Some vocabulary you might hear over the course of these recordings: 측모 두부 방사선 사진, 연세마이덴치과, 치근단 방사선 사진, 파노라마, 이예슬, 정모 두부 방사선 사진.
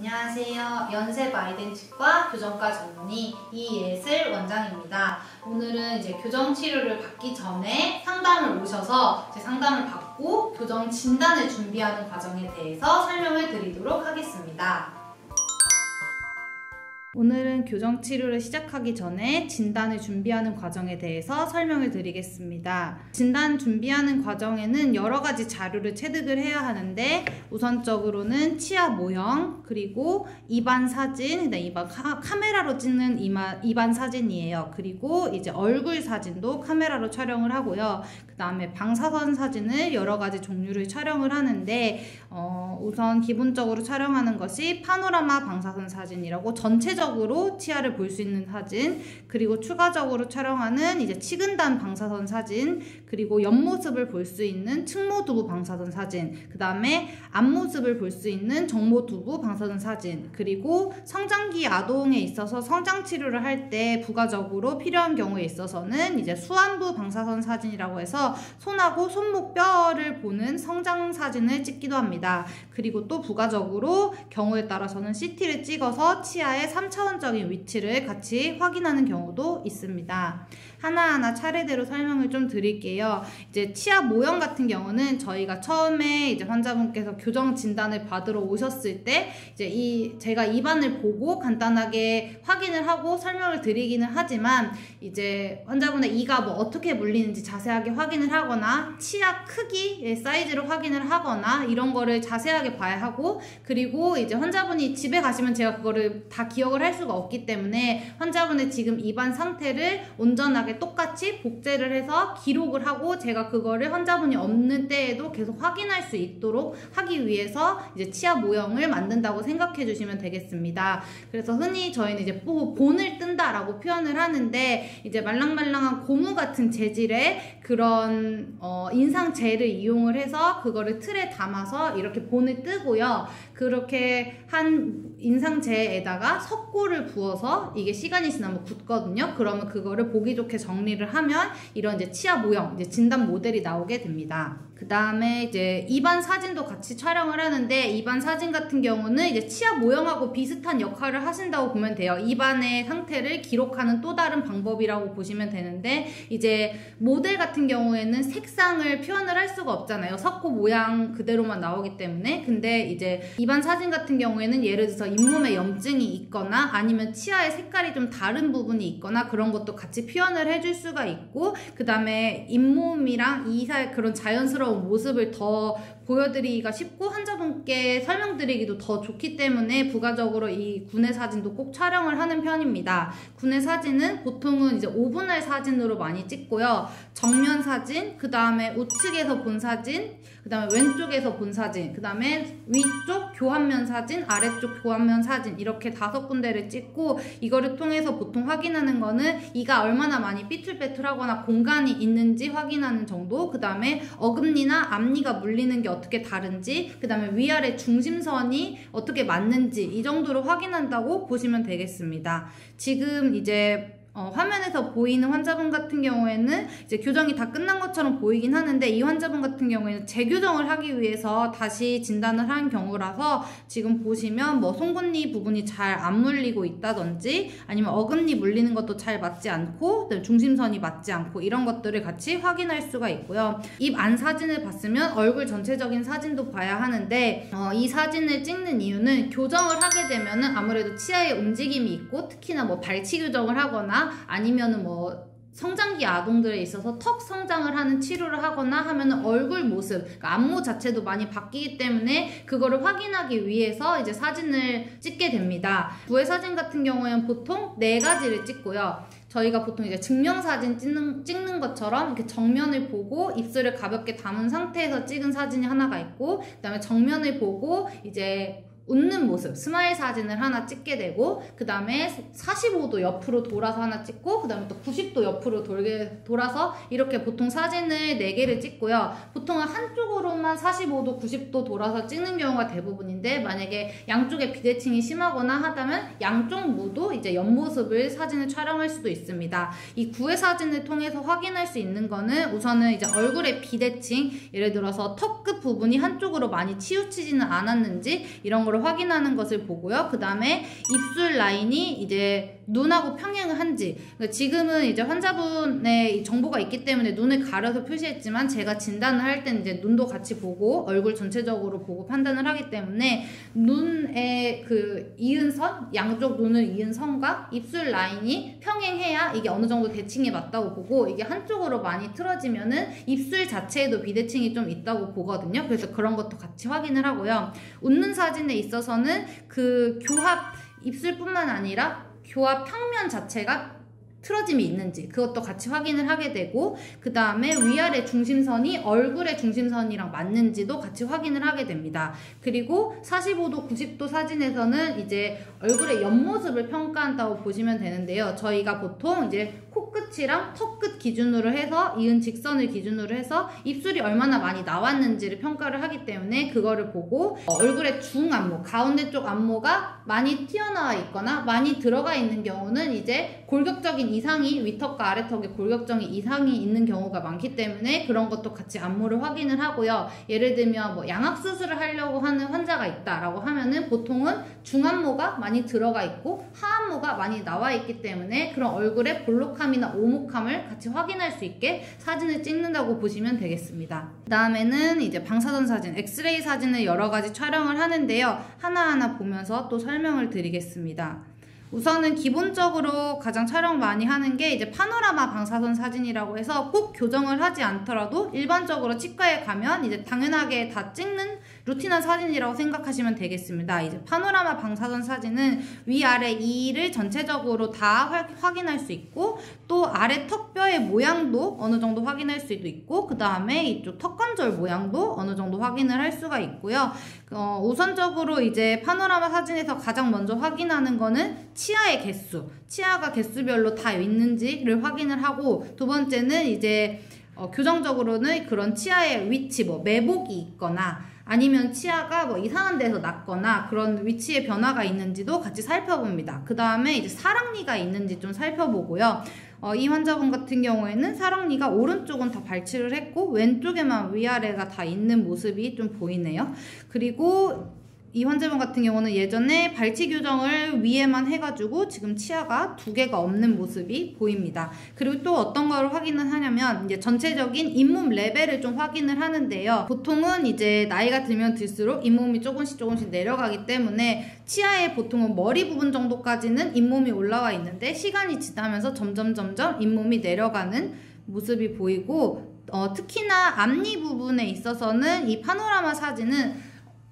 안녕하세요. 연세마이덴치과 교정과 전문의 이예슬 원장입니다. 오늘은 이제 교정 치료를 받기 전에 상담을 오셔서 상담을 받고 교정 진단을 준비하는 과정에 대해서 설명을 드리도록 하겠습니다. 오늘은 교정 치료를 시작하기 전에 진단을 준비하는 과정에 대해서 설명을 드리겠습니다. 진단 준비하는 과정에는 여러 가지 자료를 채득을 해야 하는데 우선적으로는 치아 모형, 그리고 입안 사진, 입안 카메라로 찍는 입안 사진이에요. 그리고 이제 얼굴 사진도 카메라로 촬영을 하고요. 그 다음에 방사선 사진을 여러 가지 종류를 촬영을 하는데 우선 기본적으로 촬영하는 것이 파노라마 방사선 사진이라고 전체적으로 치아를 볼 수 있는 사진, 그리고 추가적으로 촬영하는 이제 치근단 방사선 사진, 그리고 옆모습을 볼 수 있는 측모 두부 방사선 사진, 그 다음에 앞모습을 볼 수 있는 정모 두부 방사선 사진, 그리고 성장기 아동에 있어서 성장 치료를 할 때 부가적으로 필요한 경우에 있어서는 이제 수안부 방사선 사진이라고 해서 손하고 손목 뼈를 보는 성장 사진을 찍기도 합니다. 그리고 또 부가적으로 경우에 따라서는 CT를 찍어서 치아의 3차원적인 위치를 같이 확인하는 경우도 있습니다. 하나하나 차례대로 설명을 좀 드릴게요. 이제 치아 모형 같은 경우는 저희가 처음에 이제 환자분께서 교정 진단을 받으러 오셨을 때 이제 제가 입안을 보고 간단하게 확인을 하고 설명을 드리기는 하지만 이제 환자분의 이가 어떻게 물리는지 자세하게 확인을 하거나 치아 크기의 사이즈를 확인을 하거나 이런 거를 자세하게 봐야 하고, 그리고 이제 환자분이 집에 가시면 제가 그거를 다 기억을 할 수가 없기 때문에 환자분의 지금 입안 상태를 온전하게 똑같이 복제를 해서 기록을 하고 제가 그거를 환자분이 없는 때에도 계속 확인할 수 있도록 하기 위해서 이제 치아 모형을 만든다고 생각해 주시면 되겠습니다. 그래서 흔히 저희는 이제 본을 뜬다라고 표현을 하는데, 이제 말랑말랑한 고무 같은 재질의 그런 인상재를 이용을 해서 그거를 틀에 담아서 이렇게 본을 뜨고요. 그렇게 한 인상재에다가 석고를 부어서 이게 시간이 지나면 굳거든요. 그러면 그거를 보기 좋게 정리를 하면 이런 이제 치아 모형, 이제 진단 모델이 나오게 됩니다. 그 다음에 이제 입안 사진도 같이 촬영을 하는데, 입안 사진 같은 경우는 이제 치아 모형하고 비슷한 역할을 하신다고 보면 돼요. 입안의 상태를 기록하는 또 다른 방법이라고 보시면 되는데, 이제 모델 같은 경우에는 색상을 표현을 할 수가 없잖아요. 석고 모양 그대로만 나오기 때문에. 근데 이제 입안 사진 같은 경우에는 예를 들어서 잇몸에 염증이 있거나 아니면 치아의 색깔이 좀 다른 부분이 있거나 그런 것도 같이 표현을 해줄 수가 있고, 그 다음에 잇몸이랑 이사의 그런 자연스러운 모습을 더 보여드리기가 쉽고 환자분께 설명드리기도 더 좋기 때문에 부가적으로 이 구내 사진도 꼭 촬영을 하는 편입니다. 구내 사진은 보통은 이제 5분할 사진으로 많이 찍고요. 정면 사진, 그 다음에 우측에서 본 사진, 그 다음에 왼쪽에서 본 사진, 그 다음에 위쪽 교환면 사진, 아래쪽 교환면 사진, 이렇게 5군데를 찍고, 이거를 통해서 보통 확인하는 거는 이가 얼마나 많이 삐뚤빼뚤하거나 공간이 있는지 확인하는 정도, 그 다음에 어금니 나 앞니가 물리는 게 어떻게 다른지, 그 다음에 위아래 중심선이 어떻게 맞는지, 이 정도로 확인한다고 보시면 되겠습니다. 지금 이제 화면에서 보이는 환자분 같은 경우에는 이제 교정이 다 끝난 것처럼 보이긴 하는데, 이 환자분 같은 경우에는 재교정을 하기 위해서 다시 진단을 한 경우라서 지금 보시면 송곳니 부분이 잘 안 물리고 있다든지, 아니면 어금니 물리는 것도 잘 맞지 않고 중심선이 맞지 않고, 이런 것들을 같이 확인할 수가 있고요. 입 안 사진을 봤으면 얼굴 전체적인 사진도 봐야 하는데, 이 사진을 찍는 이유는 교정을 하게 되면은 아무래도 치아의 움직임이 있고, 특히나 발치 교정을 하거나 아니면은 성장기 아동들에 있어서 턱 성장을 하는 치료를 하거나 하면 얼굴 모습, 그러니까 안모 자체도 많이 바뀌기 때문에 그거를 확인하기 위해서 이제 사진을 찍게 됩니다. 구의 사진 같은 경우에는 보통 4가지를 찍고요. 저희가 보통 이제 증명사진 찍는 것처럼 이렇게 정면을 보고 입술을 가볍게 담은 상태에서 찍은 사진이 하나가 있고, 그 다음에 정면을 보고 이제 웃는 모습, 스마일 사진을 하나 찍게 되고, 그 다음에 45도 옆으로 돌아서 하나 찍고, 그 다음에 또 90도 옆으로 돌아서 이렇게 보통 사진을 4개를 찍고요. 보통은 한쪽으로만 45도, 90도 돌아서 찍는 경우가 대부분인데, 만약에 양쪽에 비대칭이 심하거나 하다면 양쪽 모두 이제 옆모습을 사진을 촬영할 수도 있습니다. 이 구의 사진을 통해서 확인할 수 있는 거는 우선은 이제 얼굴의 비대칭, 예를 들어서 턱 끝 부분이 한쪽으로 많이 치우치지는 않았는지, 이런 걸 거를 확인하는 것을 보고요. 그 다음에 입술 라인이 이제 눈하고 평행을 한지, 그러니까 지금은 이제 환자분의 정보가 있기 때문에 눈을 가려서 표시했지만 제가 진단을 할 때는 이제 눈도 같이 보고 얼굴 전체적으로 보고 판단을 하기 때문에 눈의 그 이은 선, 양쪽 눈을 이은 선과 입술 라인이 평행해야 이게 어느 정도 대칭이 맞다고 보고, 이게 한쪽으로 많이 틀어지면은 입술 자체에도 비대칭이 좀 있다고 보거든요. 그래서 그런 것도 같이 확인을 하고요. 웃는 사진에 있어서는 그 교합 입술뿐만 아니라 교합 평면 자체가 틀어짐이 있는지 그것도 같이 확인을 하게 되고, 그 다음에 위아래 중심선이 얼굴의 중심선이랑 맞는지도 같이 확인을 하게 됩니다. 그리고 45도, 90도 사진에서는 이제 얼굴의 옆모습을 평가한다고 보시면 되는데요. 저희가 보통 이제 코끝이랑 턱끝 기준으로 해서 이은 직선을 기준으로 해서 입술이 얼마나 많이 나왔는지를 평가를 하기 때문에 그거를 보고 얼굴의 중안모, 가운데 쪽 안모가 많이 튀어나와 있거나 많이 들어가 있는 경우는 이제 골격적인 이상이, 위턱과 아래턱에 골격적인 이상이 있는 경우가 많기 때문에 그런 것도 같이 안모를 확인을 하고요. 예를 들면 뭐 양악수술을 하려고 하는 환자가 있다라고 하면은 보통은 중안모가 많이 들어가 있고 하안모가 많이 나와 있기 때문에 그런 얼굴의 볼록함 이나 오목함을 같이 확인할 수 있게 사진을 찍는다고 보시면 되겠습니다. 그 다음에는 이제 방사선 사진, 엑스레이 사진을 여러 가지 촬영을 하는데요. 하나하나 보면서 또 설명을 드리겠습니다. 우선은 기본적으로 가장 촬영 많이 하는 게 이제 파노라마 방사선 사진이라고 해서 꼭 교정을 하지 않더라도 일반적으로 치과에 가면 이제 당연하게 다 찍는 루틴한 사진이라고 생각하시면 되겠습니다. 이제 파노라마 방사선 사진은 위아래 이를 전체적으로 다 확인할 수 있고, 또 아래 턱뼈의 모양도 어느 정도 확인할 수도 있고, 그 다음에 이쪽 턱관절 모양도 어느 정도 확인을 할 수가 있고요. 우선적으로 이제 파노라마 사진에서 가장 먼저 확인하는 거는 치아의 개수, 치아가 개수별로 다 있는지를 확인을 하고, 두 번째는 이제 교정적으로는 그런 치아의 위치, 뭐 매복이 있거나 아니면 치아가 뭐 이상한 데서 났거나 그런 위치의 변화가 있는지도 같이 살펴봅니다. 그 다음에 이제 사랑니가 있는지 좀 살펴보고요. 이 환자분 같은 경우에는 사랑니가 오른쪽은 다 발치를 했고 왼쪽에만 위아래가 다 있는 모습이 좀 보이네요. 그리고 이 환자분 같은 경우는 예전에 발치 교정을 위에만 해가지고 지금 치아가 두 개가 없는 모습이 보입니다. 그리고 또 어떤 걸 확인을 하냐면 이제 전체적인 잇몸 레벨을 좀 확인을 하는데요. 보통은 이제 나이가 들면 들수록 잇몸이 조금씩 내려가기 때문에 치아에 보통은 머리 부분 정도까지는 잇몸이 올라와 있는데 시간이 지나면서 점점 잇몸이 내려가는 모습이 보이고, 특히나 앞니 부분에 있어서는 이 파노라마 사진은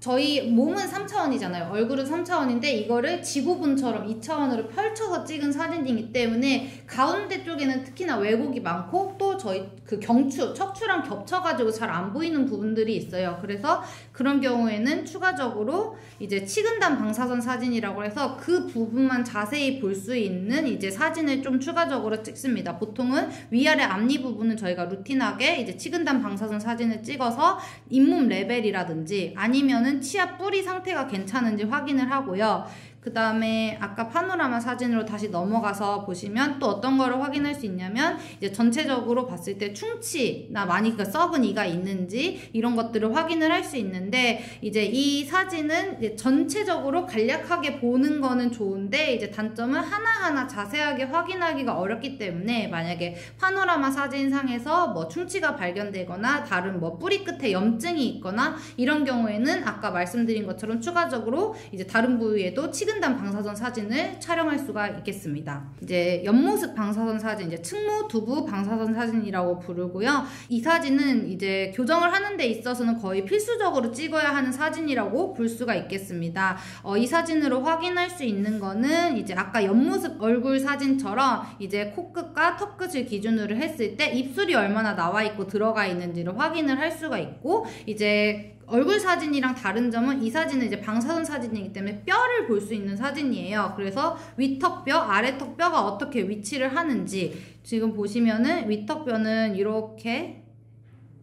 저희 몸은 3차원이잖아요. 얼굴은 3차원인데 이거를 지구본처럼 2차원으로 펼쳐서 찍은 사진이기 때문에 가운데 쪽에는 특히나 왜곡이 많고, 또 저희 그 경추, 척추랑 겹쳐가지고 잘 안 보이는 부분들이 있어요. 그래서 그런 경우에는 추가적으로 이제 치근단 방사선 사진이라고 해서 그 부분만 자세히 볼 수 있는 이제 사진을 좀 추가적으로 찍습니다. 보통은 위아래 앞니 부분은 저희가 루틴하게 이제 치근단 방사선 사진을 찍어서 잇몸 레벨이라든지 아니면은 치아 뿌리 상태가 괜찮은지 확인을 하고요. 그 다음에 아까 파노라마 사진으로 다시 넘어가서 보시면 또 어떤 거를 확인할 수 있냐면 이제 전체적으로 봤을 때 충치나 많이 썩은 이가 있는지 이런 것들을 확인을 할 수 있는데, 이제 이 사진은 이제 전체적으로 간략하게 보는 거는 좋은데 이제 단점은 하나하나 자세하게 확인하기가 어렵기 때문에 만약에 파노라마 사진상에서 뭐 충치가 발견되거나 다른 뭐 뿌리 끝에 염증이 있거나 이런 경우에는 아까 말씀드린 것처럼 추가적으로 이제 다른 부위에도 치근단 방사선 사진을 촬영할 수가 있겠습니다. 이제 옆모습 방사선 사진, 이제 측모 두부 방사선 사진이라고 부르고요. 이 사진은 이제 교정을 하는 데 있어서는 거의 필수적으로 찍어야 하는 사진이라고 볼 수가 있겠습니다. 이 사진으로 확인할 수 있는 거는 이제 아까 옆모습 얼굴 사진처럼 이제 코끝과 턱끝을 기준으로 했을 때 입술이 얼마나 나와 있고 들어가 있는지를 확인을 할 수가 있고, 이제 얼굴 사진이랑 다른 점은 이 사진은 이제 방사선 사진이기 때문에 뼈를 볼 수 있는 사진이에요. 그래서 위턱뼈, 아래턱뼈가 어떻게 위치를 하는지 지금 보시면은 위턱뼈는 이렇게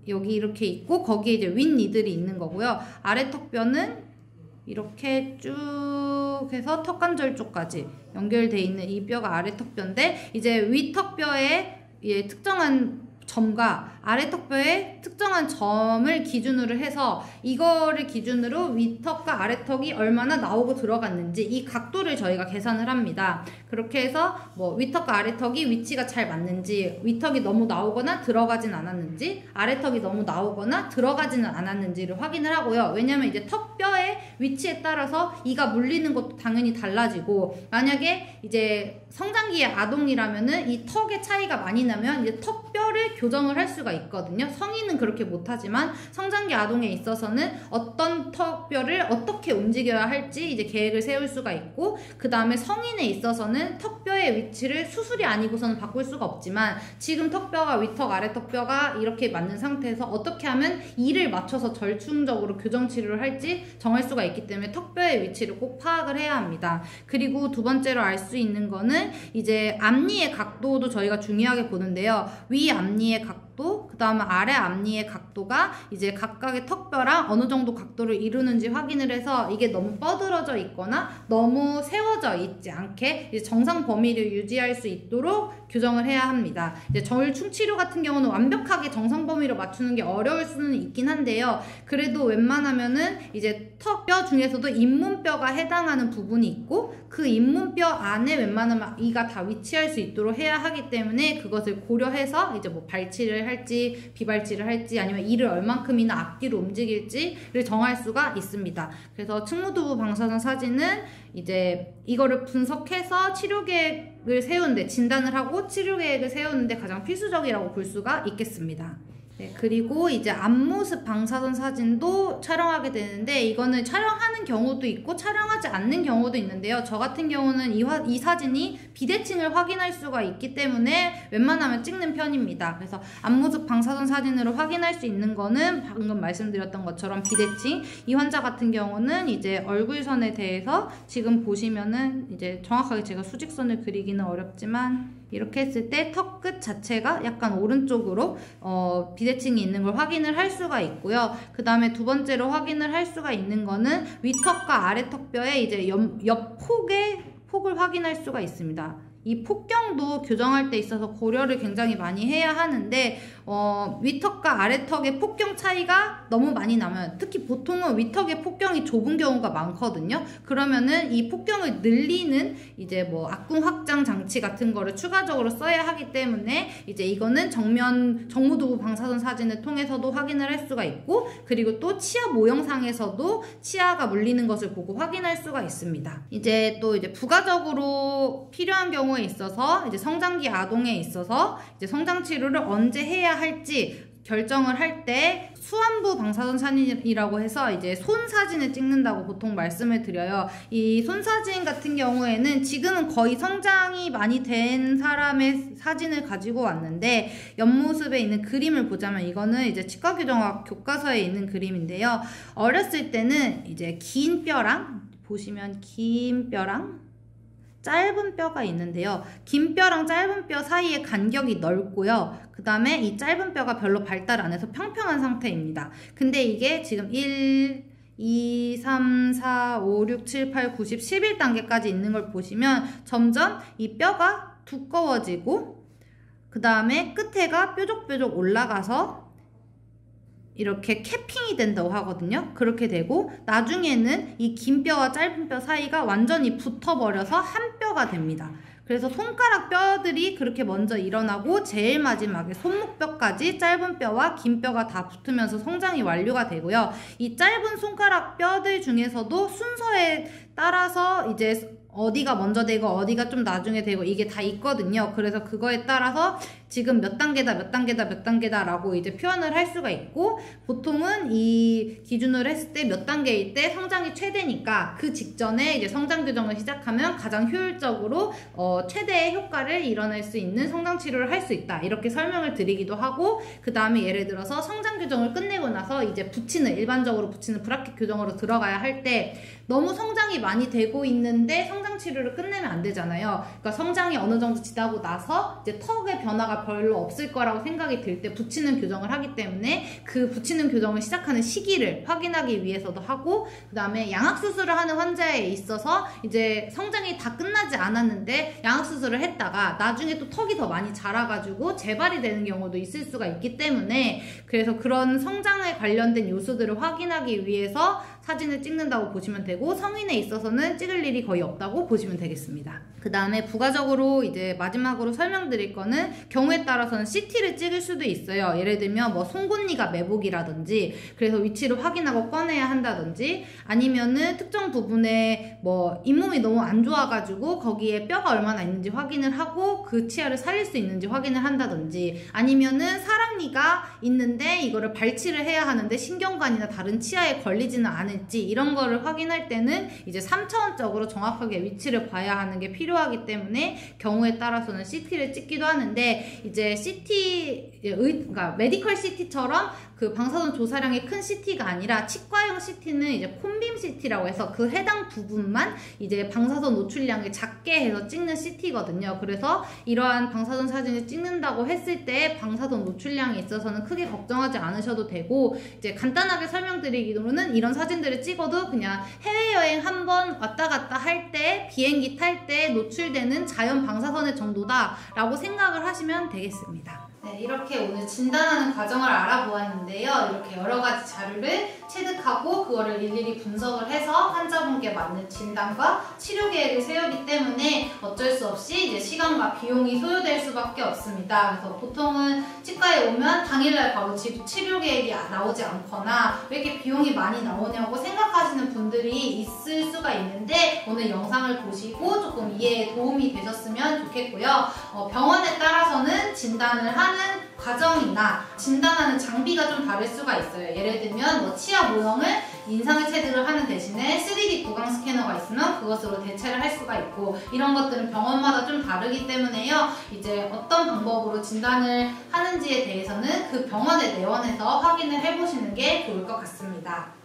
여기 이렇게 있고 거기에 이제 윗니들이 있는 거고요. 아래턱뼈는 이렇게 쭉 해서 턱관절 쪽까지 연결돼 있는 이 뼈가 아래턱뼈인데, 이제 위턱뼈에 특정한 점과 아래 턱뼈의 특정한 점을 기준으로 해서 이거를 기준으로 위턱과 아래턱이 얼마나 나오고 들어갔는지 이 각도를 저희가 계산을 합니다. 그렇게 해서 뭐 위턱과 아래턱이 위치가 잘 맞는지, 위턱이 너무 나오거나 들어가진 않았는지, 아래턱이 너무 나오거나 들어가지는 않았는지를 확인을 하고요. 왜냐면 이제 턱뼈의 위치에 따라서 이가 물리는 것도 당연히 달라지고, 만약에 이제 성장기의 아동이라면은 이 턱의 차이가 많이 나면 이제 턱뼈를 교정을 할 수가 있거든요. 성인은 그렇게 못하지만 성장기 아동에 있어서는 어떤 턱뼈를 어떻게 움직여야 할지 이제 계획을 세울 수가 있고, 그 다음에 성인에 있어서는 턱뼈의 위치를 수술이 아니고서는 바꿀 수가 없지만 지금 턱뼈와 위턱, 아래턱뼈가 이렇게 맞는 상태에서 어떻게 하면 이를 맞춰서 절충적으로 교정치료를 할지 정할 수가 있기 때문에 턱뼈의 위치를 꼭 파악을 해야 합니다. 그리고 두 번째로 알 수 있는 거는 이제 앞니의 각도도 저희가 중요하게 보는데요. 위 앞니의 각도, 그 다음에 아래 앞니의 각도가 이제 각각의 턱뼈랑 어느 정도 각도를 이루는지 확인을 해서 이게 너무 뻗어져 있거나 너무 세워져 있지 않게 이제 정상 범위를 유지할 수 있도록 교정을 해야 합니다. 이제 절충 치료 같은 경우는 완벽하게 정상 범위로 맞추는 게 어려울 수는 있긴 한데요. 그래도 웬만하면은 이제 턱뼈 중에서도 잇문뼈가 해당하는 부분이 있고, 그 잇문뼈 안에 웬만하면 이가 다 위치할 수 있도록 해야 하기 때문에 그것을 고려해서 이제 뭐 발치를 할지 비발치를 할지 아니면 이를 얼만큼이나 앞뒤로 움직일지를 정할 수가 있습니다. 그래서 측모 두부 방사선 사진은 이제 이거를 분석해서 치료 계획을 세우는데, 진단을 하고 치료 계획을 세우는데 가장 필수적이라고 볼 수가 있겠습니다. 네, 그리고 이제 앞모습 방사선 사진도 촬영하게 되는데, 이거는 촬영하는 경우도 있고 촬영하지 않는 경우도 있는데요. 저 같은 경우는 이 사진이 비대칭을 확인할 수가 있기 때문에 웬만하면 찍는 편입니다. 그래서 앞모습 방사선 사진으로 확인할 수 있는 거는 방금 말씀드렸던 것처럼 비대칭, 이 환자 같은 경우는 이제 얼굴선에 대해서 지금 보시면은 이제 정확하게 제가 수직선을 그리기는 어렵지만 이렇게 했을 때 턱 끝 자체가 약간 오른쪽으로 비대칭이 있는 걸 확인을 할 수가 있고요. 그 다음에 두 번째로 확인을 할 수가 있는 거는 위턱과 아래턱뼈의 이제 옆 폭을 확인할 수가 있습니다. 이 폭경도 교정할 때 있어서 고려를 굉장히 많이 해야 하는데, 위턱과 아래턱의 폭경 차이가 너무 많이 나면, 특히 보통은 위턱의 폭경이 좁은 경우가 많거든요. 그러면은 이 폭경을 늘리는 이제 뭐 악궁 확장 장치 같은 거를 추가적으로 써야 하기 때문에 이제 이거는 정모 두부 방사선 사진을 통해서도 확인을 할 수가 있고, 그리고 또 치아 모형상에서도 치아가 물리는 것을 보고 확인할 수가 있습니다. 이제 또 이제 부가적으로 필요한 경우 있어서 이제 성장기 아동에 있어서 이제 성장 치료를 언제 해야 할지 결정을 할 때 수안부 방사선 사진이라고 해서 이제 손 사진을 찍는다고 보통 말씀을 드려요. 이 손 사진 같은 경우에는 지금은 거의 성장이 많이 된 사람의 사진을 가지고 왔는데, 옆모습에 있는 그림을 보자면 이거는 이제 치과교정학 교과서에 있는 그림인데요. 어렸을 때는 이제 긴 뼈랑, 보시면 긴 뼈랑 짧은 뼈가 있는데요. 긴 뼈랑 짧은 뼈 사이의 간격이 넓고요. 그 다음에 이 짧은 뼈가 별로 발달 안 해서 평평한 상태입니다. 근데 이게 지금 1, 2, 3, 4, 5, 6, 7, 8, 9, 10, 11단계까지 있는 걸 보시면 점점 이 뼈가 두꺼워지고, 그 다음에 끝에가 뾰족뾰족 올라가서 이렇게 캐핑이 된다고 하거든요. 그렇게 되고 나중에는 이 긴 뼈와 짧은 뼈 사이가 완전히 붙어버려서 한 뼈가 됩니다. 그래서 손가락 뼈들이 그렇게 먼저 일어나고 제일 마지막에 손목뼈까지 짧은 뼈와 긴 뼈가 다 붙으면서 성장이 완료가 되고요. 이 짧은 손가락 뼈들 중에서도 순서에 따라서 이제 어디가 먼저 되고 어디가 좀 나중에 되고 이게 다 있거든요. 그래서 그거에 따라서 지금 몇 단계다 몇 단계다 몇 단계다 라고 이제 표현을 할 수가 있고, 보통은 이 기준으로 했을 때 몇 단계일 때 성장이 최대니까 그 직전에 이제 성장 교정을 시작하면 가장 효율적으로 최대의 효과를 이뤄낼 수 있는 성장 치료를 할 수 있다, 이렇게 설명을 드리기도 하고, 그 다음에 예를 들어서 성장 교정을 끝내고 나서 이제 일반적으로 붙이는 브라켓 교정으로 들어가야 할 때 너무 성장이 많이 되고 있는데 성장 항암 치료를 끝내면 안 되잖아요. 그러니까 성장이 어느 정도 지나고 나서 이제 턱의 변화가 별로 없을 거라고 생각이 들 때 붙이는 교정을 하기 때문에 그 붙이는 교정을 시작하는 시기를 확인하기 위해서도 하고, 그 다음에 양악수술을 하는 환자에 있어서 이제 성장이 다 끝나지 않았는데 양악수술을 했다가 나중에 또 턱이 더 많이 자라가지고 재발이 되는 경우도 있을 수가 있기 때문에, 그래서 그런 성장에 관련된 요소들을 확인하기 위해서 사진을 찍는다고 보시면 되고, 성인에 있어서는 찍을 일이 거의 없다고 보시면 되겠습니다. 그 다음에 부가적으로 이제 마지막으로 설명드릴 거는 경우에 따라서는 CT를 찍을 수도 있어요. 예를 들면 뭐 송곳니가 매복이라든지, 그래서 위치를 확인하고 꺼내야 한다든지, 아니면은 특정 부분에 뭐 잇몸이 너무 안 좋아가지고 거기에 뼈가 얼마나 있는지 확인을 하고 그 치아를 살릴 수 있는지 확인을 한다든지, 아니면은 사랑니가 있는데 이거를 발치를 해야 하는데 신경관이나 다른 치아에 걸리지는 않은, 이런 거를 확인할 때는 이제 3차원적으로 정확하게 위치를 봐야 하는 게 필요하기 때문에 경우에 따라서는 CT를 찍기도 하는데, 이제 그러니까 메디컬 CT처럼 그 방사선 조사량이 큰 CT가 아니라 치과용 CT는 이제 콤빔 CT라고 해서 그 해당 부분만 이제 방사선 노출량을 작게 해서 찍는 CT거든요. 그래서 이러한 방사선 사진을 찍는다고 했을 때 방사선 노출량에 있어서는 크게 걱정하지 않으셔도 되고, 이제 간단하게 설명드리기로는 이런 사진들을 찍어도 그냥 해외여행 한번 왔다 갔다 할 때, 비행기 탈 때 노출되는 자연 방사선의 정도다라고 생각을 하시면 되겠습니다. 네, 이렇게 오늘 진단하는 과정을 알아보았는데요. 이렇게 여러 가지 자료를 체득하고 그거를 일일이 분석을 해서 환자분께 맞는 진단과 치료 계획을 세우기 때문에 어쩔 수 없이 이제 시간과 비용이 소요될 수밖에 없습니다. 그래서 보통은 치과에 오면 당일날 바로 치료 계획이 나오지 않거나 왜 이렇게 비용이 많이 나오냐고 생각하시는 분들이 있을 수가 있는데, 오늘 영상을 보시고 조금 이해에 도움이 되셨으면 좋겠고요. 병원에 따라서는 진단을 하는 과정이나 진단하는 장비가 좀 다를 수가 있어요. 예를 들면 뭐 치아 모형을 인상을 체득을 하는 대신에 3D 구강 스캐너가 있으면 그것으로 대체를 할 수가 있고, 이런 것들은 병원마다 좀 다르기 때문에요. 이제 어떤 방법으로 진단을 하는지에 대해서는 그 병원의 내원에서 확인을 해보시는 게 좋을 것 같습니다.